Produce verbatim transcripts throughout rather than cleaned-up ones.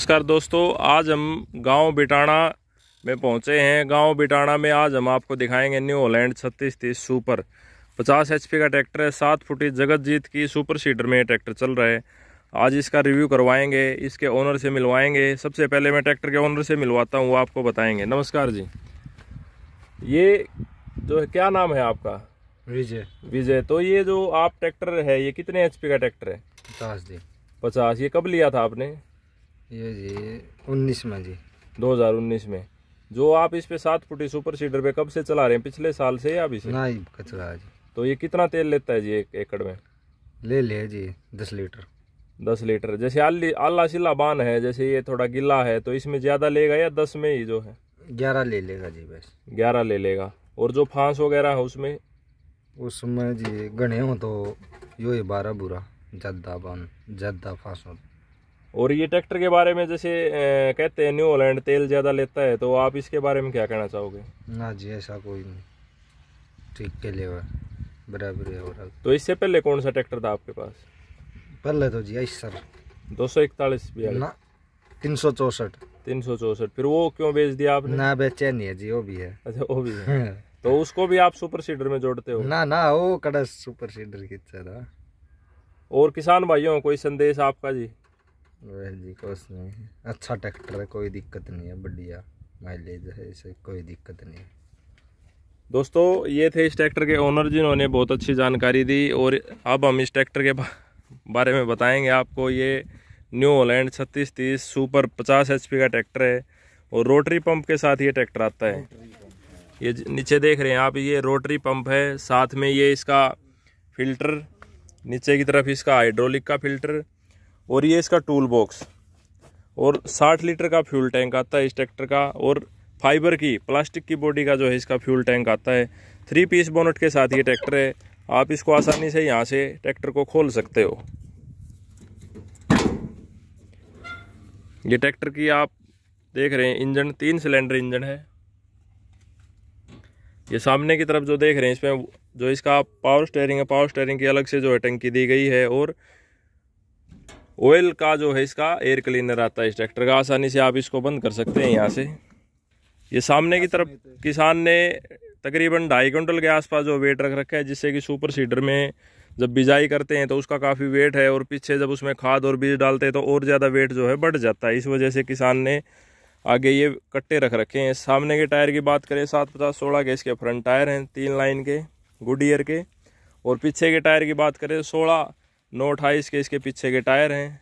नमस्कार दोस्तों, आज हम गांव बिटाणा में पहुंचे हैं। गांव बिटाणा में आज हम आपको दिखाएंगे न्यू हॉलैंड छत्तीस तीस सुपर पचास एचपी का ट्रैक्टर है। सात फुटी जगत जीत की सुपर सीडर में ट्रैक्टर चल रहा है। आज इसका रिव्यू करवाएंगे, इसके ओनर से मिलवाएंगे। सबसे पहले मैं ट्रैक्टर के ओनर से मिलवाता हूँ, आपको बताएंगे। नमस्कार जी, ये जो क्या नाम है आपका? विजय। विजय, तो ये जो आप ट्रैक्टर है ये कितने एचपी का ट्रैक्टर है? पचास जी। पचास, ये कब लिया था आपने? ये जी उन्नीस में जी, दो हज़ार उन्नीस में। जो आप इस पे सात फुटी सुपर सीडर पे कब से चला रहे हैं? पिछले साल से या अभी से? नहीं, कचरा जी। तो ये कितना तेल लेता है जी एक एकड़ में? ले ले जी दस लीटर। दस लीटर। जैसे आली आला सिला बान है, जैसे ये थोड़ा गिला है, तो इसमें ज़्यादा लेगा या दस में ही जो है? ग्यारह ले लेगा जी, बस ग्यारह ले लेगा। और जो फांस वगैरह है उसमें? उसमें जी गने हो तो यो ही बारह बुरा ज़्यादा बान ज़्यादा फांस। और ये ट्रैक्टर के बारे में जैसे कहते हैं न्यू हॉलैंड तेल ज़्यादा लेता है, तो आप इसके बारे में क्या कहना चाहोगे? ना जी, ऐसा कोई नहीं, ठीक के लिए बराबर है। तो इससे पहले कौन सा ट्रैक्टर था आपके पास? पहले तो जी सर दो सौ इकतालीस ना तीन सौ चौसठ। तीन सौ चौसठ, फिर वो क्यों बेच दिया आपने? ना, बेचे नहीं है जी, वो भी है। अच्छा, वो भी है। तो उसको भी आप सुपर सीडर में जोड़ते हो? ना ना, वो कड़ा सुपर सीडर की तरह। और किसान भाइयों कोई संदेश आपका जी? जी कुछ नहीं, अच्छा ट्रैक्टर है, कोई दिक्कत नहीं है, बढ़िया माइलेज है, इसे कोई दिक्कत नहीं है। दोस्तों, ये थे इस ट्रैक्टर के ओनर जिन्होंने बहुत अच्छी जानकारी दी। और अब हम इस ट्रैक्टर के बारे में बताएंगे आपको। ये न्यू हॉलैंड छत्तीस तीस सुपर पचास एचपी का ट्रैक्टर है और रोटरी पंप के साथ ये ट्रैक्टर आता है। ये नीचे देख रहे हैं आप, ये रोटरी पंप है, साथ में ये इसका फिल्टर, नीचे की तरफ इसका हाइड्रोलिक का फिल्टर, और ये इसका टूल बॉक्स, और साठ लीटर का फ्यूल टैंक आता है इस ट्रैक्टर का। और फाइबर की प्लास्टिक की बॉडी का जो है इसका फ्यूल टैंक आता है। थ्री पीस बोनट के साथ ये ट्रैक्टर है। आप इसको आसानी से यहाँ से ट्रैक्टर को खोल सकते हो। ये ट्रैक्टर की आप देख रहे हैं इंजन तीन सिलेंडर इंजन है। ये सामने की तरफ जो देख रहे हैं इसमें जो इसका पावर स्टेयरिंग है, पावर स्टेयरिंग की अलग से जो है टंकी दी गई है। और ऑयल का जो है इसका एयर क्लीनर आता है इस ट्रैक्टर का। आसानी से आप इसको बंद कर सकते हैं यहाँ से। ये सामने की तरफ किसान ने तकरीबन ढाई क्विंटल के आसपास जो वेट रख रखा है, जिससे कि सुपर सीडर में जब बिजाई करते हैं तो उसका काफ़ी वेट है, और पीछे जब उसमें खाद और बीज डालते हैं तो और ज़्यादा वेट जो है बढ़ जाता है। इस वजह से किसान ने आगे ये कट्टे रख रखे हैं। सामने के टायर की बात करें, सात पचास सोलह के इसके फ्रंट टायर हैं, तीन लाइन के गुडियर के। और पीछे के टायर की बात करें, सोलह नौ अट्ठाईस के इसके पीछे के टायर हैं।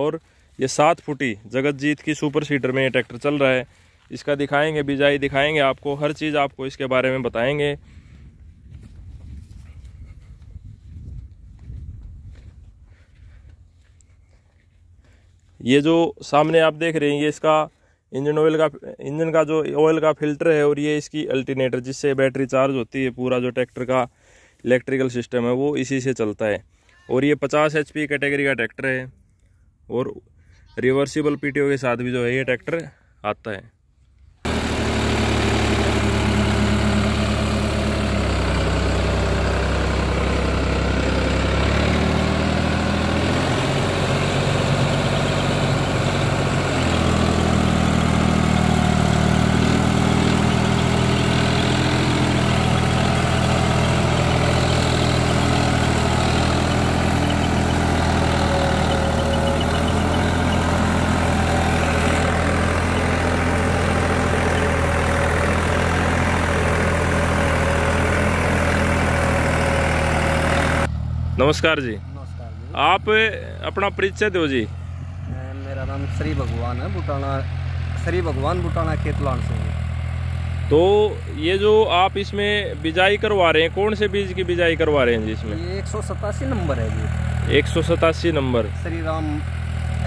और ये सात फुटी जगत जीत की सुपर सीडर में ये ट्रैक्टर चल रहा है। इसका दिखाएंगे, बिजाई दिखाएंगे आपको, हर चीज़ आपको इसके बारे में बताएंगे। ये जो सामने आप देख रहे हैं ये इसका इंजन ऑयल का इंजन का जो ऑयल का फिल्टर है, और ये इसकी अल्टरनेटर जिससे बैटरी चार्ज होती है। पूरा जो ट्रैक्टर का इलेक्ट्रिकल सिस्टम है वो इसी से चलता है। और ये पचास एचपी कैटेगरी का ट्रैक्टर है, और रिवर्सिबल पीटीओ के साथ भी जो है ये ट्रैक्टर आता है। नमस्कार जी, नमस्कार जी। आप अपना परिचय दो जी। मेरा नाम श्री भगवान है, बुटाना, श्री भगवान बुटाना खेतलान से। तो ये जो आप इसमें बिजाई करवा रहे हैं, कौन से बीज की बिजाई करवा रहे हैं जी इसमें? ये एक सौ सतासी नंबर है जी। एक सौ सतासी number Shri Ram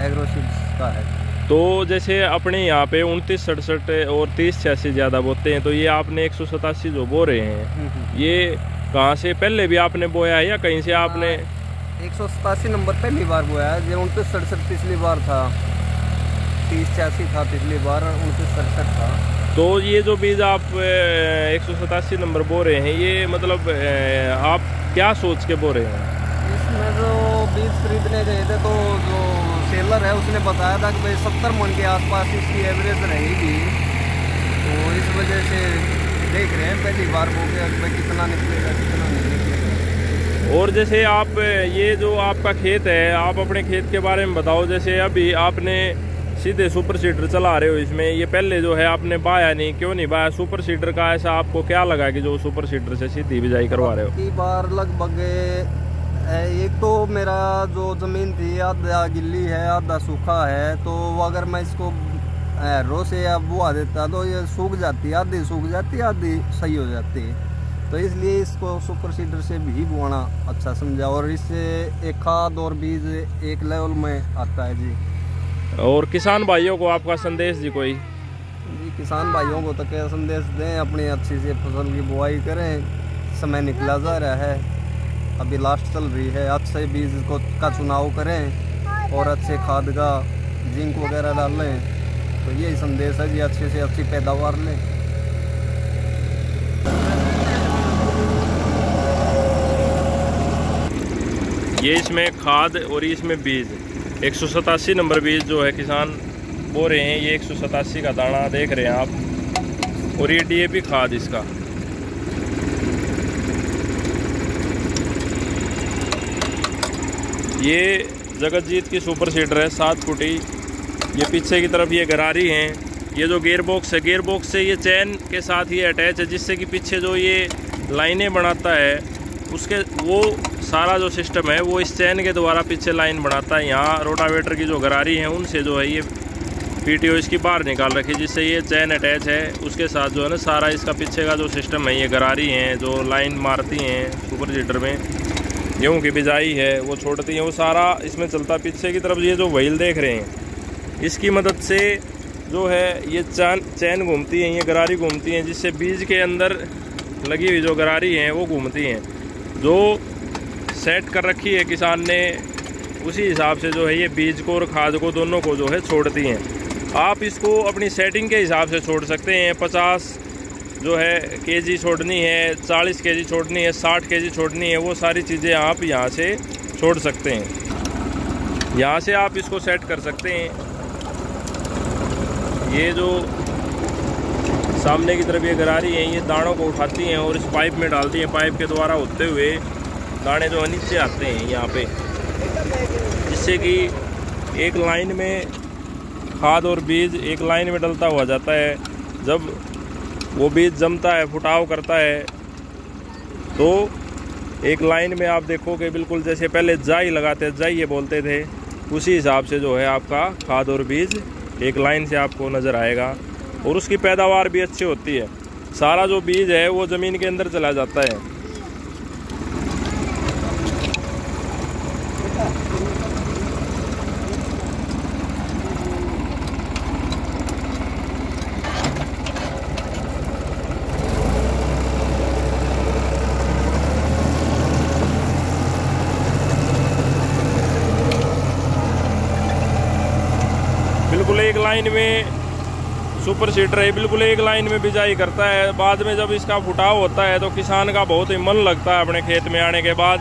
agro seeds का है। तो जैसे अपने यहाँ पे उनतीस सड़सठ और तीस छियासी ज़्यादा बोते हैं, तो ये आपने एक सौ सतासी जो बो रहे हैं, ये कहाँ से पहले भी आपने बोया है या कहीं से आपने? एक सौ सतासी नंबर पहली बार बोया है, जो उनतीस सड़सठ पिछली बार था, तीस छियासी था पिछली बार, उनतीस सड़सठ था। तो ये जो बीज आप एक सौ सतासी नंबर बो रहे हैं, ये मतलब आप क्या सोच के बो रहे हैं? इसमें जो बीज खरीदने गए थे तो जो सेल सेलर है उसने बताया था कि भाई सत्तर मन के आसपास इसकी एवरेज रहेगी, तो इस वजह से देख रहे हैं पहली बार हो गया भाई कितना निकलेगा कितना नहीं निकलेगा। और जैसे आप ये जो आपका खेत है, आप अपने खेत के बारे में बताओ। जैसे अभी आपने सीधे सुपर सीडर चला रहे हो, इसमें ये पहले जो है आपने बाया नहीं, क्यों नहीं बाया सुपर सीडर का? ऐसा आपको क्या लगा कि जो सुपर सीडर से सीधी बिजाई करवा रहे हो? कई बार लगभग एक तो मेरा जो ज़मीन थी आधा गिल्ली है आधा सूखा है, तो अगर मैं इसको हैरो से या बुआ देता तो ये सूख जाती, आधी सूख जाती आधी सही हो जाती, तो इसलिए इसको सुपर सीडर से भी बुआना अच्छा समझा। और इससे एक खाद और बीज एक लेवल में आता है जी। और किसान भाइयों को आपका संदेश जी कोई? जी किसान भाइयों को तो क्या संदेश दें, अपनी अच्छी से फसल की बुआई करें, समय निकला जा रहा है, अभी लास्ट चल रही है, अच्छे बीज को का चुनाव करें और अच्छे खाद का जिंक वगैरह डाल लें, तो यही संदेश है जी, अच्छे से अच्छी पैदावार लें। ये इसमें खाद और इसमें बीज एक सौ सतासी नंबर बीज जो है किसान बो रहे हैं, ये एक सौ सतासी का दाना देख रहे हैं आप, और ये डी ए पी खाद इसका। ये जगत जीत की सुपर सीडर है सात फुटी। ये पीछे की तरफ ये गरारी हैं, ये जो गेयर बॉक्स है, गेयर बॉक्स से ये चैन के साथ ही अटैच है, जिससे कि पीछे जो ये लाइनें बनाता है उसके वो सारा जो सिस्टम है वो इस चैन के द्वारा पीछे लाइन बनाता है। यहाँ रोटावेटर की जो गरारी हैं उनसे जो है ये पी टी ओ इसकी बाहर निकाल रखी, जिससे ये चैन अटैच है, उसके साथ जो है ना सारा इसका पीछे का जो सिस्टम है, ये गरारी हैं जो लाइन मारती हैं सुपर सीडर में, गेहूँ की बिजाई है वो छोड़ती है, वो सारा इसमें चलता। पीछे की तरफ ये जो व्हील देख रहे हैं इसकी मदद से जो है ये चैन चैन घूमती है, ये गरारी घूमती हैं, जिससे बीज के अंदर लगी हुई जो गरारी हैं वो घूमती हैं। जो सेट कर रखी है किसान ने उसी हिसाब से जो है ये बीज को और खाद को दोनों को जो है छोड़ती हैं। आप इसको अपनी सेटिंग के हिसाब से छोड़ सकते हैं, पचास जो है केजी छोड़नी है, चालीस केजी छोड़नी है, साठ केजी छोड़नी है, वो सारी चीज़ें आप यहाँ से छोड़ सकते हैं, यहाँ से आप इसको सेट कर सकते हैं। ये जो सामने की तरफ ये गरारी हैं, ये दानों को उठाती हैं और इस पाइप में डालती हैं, पाइप के द्वारा होते हुए दाने जो है नीचे आते हैं यहाँ पे, जिससे कि एक लाइन में खाद और बीज एक लाइन में डलता हुआ जाता है। जब वो बीज जमता है, फुटाव करता है, तो एक लाइन में आप देखोगे बिल्कुल जैसे पहले जाई लगाते थे, जाइए बोलते थे, उसी हिसाब से जो है आपका खाद और बीज एक लाइन से आपको नज़र आएगा और उसकी पैदावार भी अच्छी होती है। सारा जो बीज है वो ज़मीन के अंदर चला जाता है। बिल्कुल एक लाइन में सुपर सीडर है, बिल्कुल एक लाइन में बिजाई करता है। बाद में जब इसका फुटाव होता है तो किसान का बहुत ही मन लगता है अपने खेत में आने के बाद।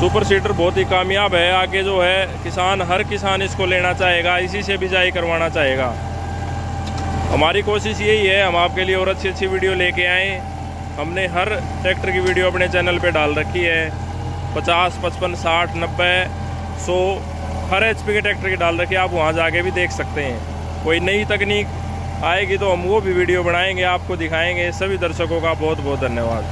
सुपर सीडर बहुत ही कामयाब है, आगे जो है किसान, हर किसान इसको लेना चाहेगा, इसी से बिजाई करवाना चाहेगा। हमारी कोशिश यही है, हम आपके लिए और अच्छी अच्छी वीडियो लेके आएँ। हमने हर ट्रैक्टर की वीडियो अपने चैनल पर डाल रखी है, पचास पचपन साठ नब्बे सौ हर एच पी के ट्रैक्टर की डाल रखिए, आप वहाँ जाके भी देख सकते हैं। कोई नई तकनीक आएगी तो हम वो भी वीडियो बनाएंगे, आपको दिखाएंगे। सभी दर्शकों का बहुत बहुत धन्यवाद।